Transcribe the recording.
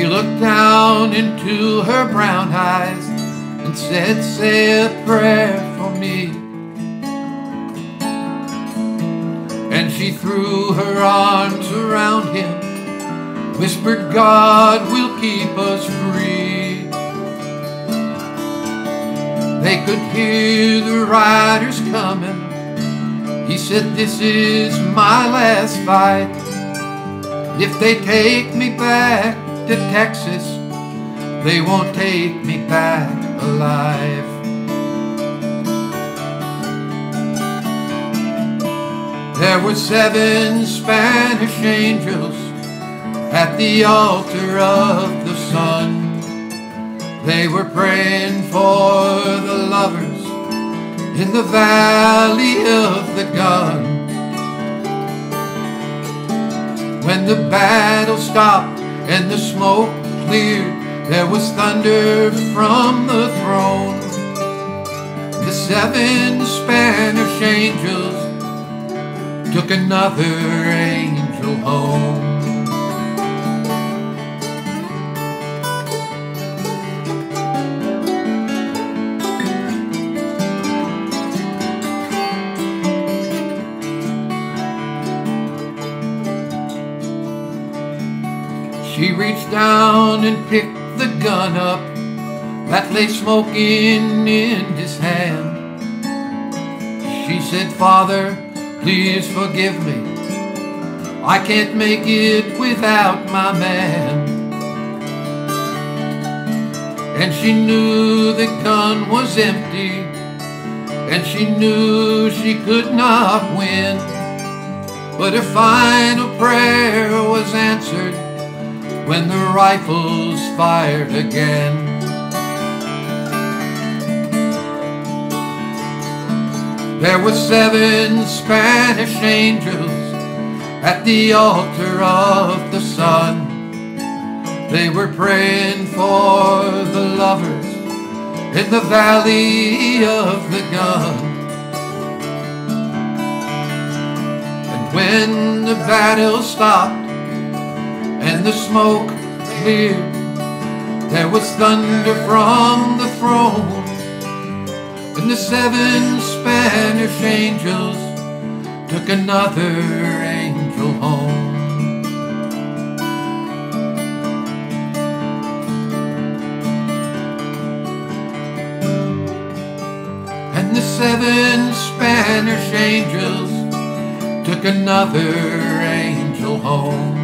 He looked down into her brown eyes and said, "Say a prayer for me." And she threw her arms around him, whispered, "God will keep us free." They could hear the riders coming. He said, "This is my last fight. If they take me back to Texas, they won't take me back alive." There were 7 Spanish angels at the altar of the sun. They were praying for the lovers in the valley of the gun. When the battle stopped and the smoke cleared, there was thunder from the throne. The 7 Spanish angels took another angel home. She reached down and picked the gun up that lay smoking in his hand. She said, "Father, please forgive me. I can't make it without my man." And she knew the gun was empty, and she knew she could not win. But her final prayer was answered when the rifles fired again. There were 7 Spanish angels at the altar of the sun. They were praying for the lovers in the valley of the gun. And when the battle stopped and the smoke cleared, there was thunder from the throne, and the 7 Spanish angels took another angel home. And the 7 Spanish angels took another angel home.